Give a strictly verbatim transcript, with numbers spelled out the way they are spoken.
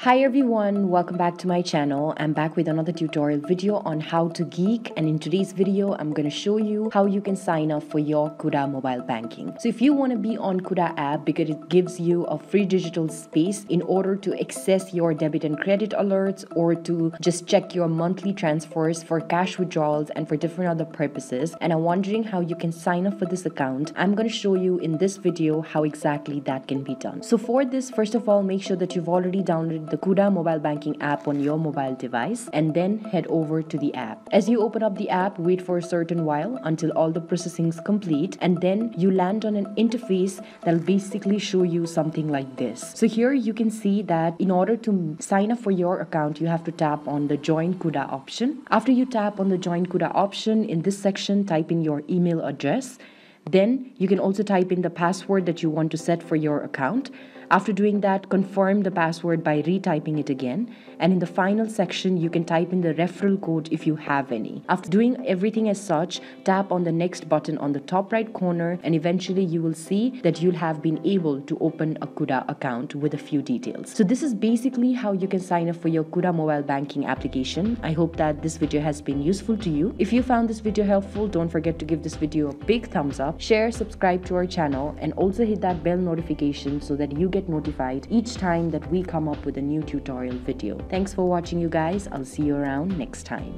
Hi everyone, welcome back to my channel. I'm back with another tutorial video on How to Geek, and in today's video I'm going to show you how you can sign up for your Kuda mobile banking. So if you want to be on Kuda app because it gives you a free digital space in order to access your debit and credit alerts or to just check your monthly transfers for cash withdrawals and for different other purposes, and are wondering how you can sign up for this account, I'm going to show you in this video how exactly that can be done. So for this, first of all, make sure that you've already downloaded the The Kuda mobile banking app on your mobile device, and then head over to the app. As you open up the app, wait for a certain while until all the processing is complete, and then you land on an interface that'll basically show you something like this. So here you can see that in order to sign up for your account, you have to tap on the Join Kuda option. After you tap on the Join Kuda option, in this section type in your email address. Then you can also type in the password that you want to set for your account. After doing that, confirm the password by retyping it again. And in the final section, you can type in the referral code if you have any. After doing everything as such, tap on the next button on the top right corner, and eventually you will see that you'll have been able to open a Kuda account with a few details. So this is basically how you can sign up for your Kuda mobile banking application. I hope that this video has been useful to you. If you found this video helpful, don't forget to give this video a big thumbs up. Share, subscribe to our channel, and also hit that bell notification so that you get notified each time that we come up with a new tutorial video. Thanks for watching, you guys. I'll see you around next time.